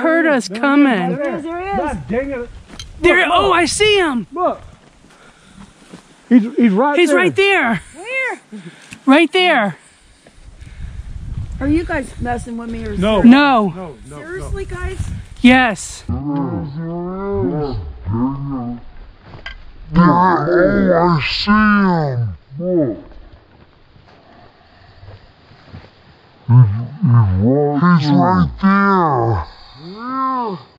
heard us coming. There is. God dang it. There, look, oh, I see him. Look. He's right there. He's right there. Where? Right there. Are you guys messing with me or no? No. Seriously, guys? Yes. Oh, I see him. He's right there.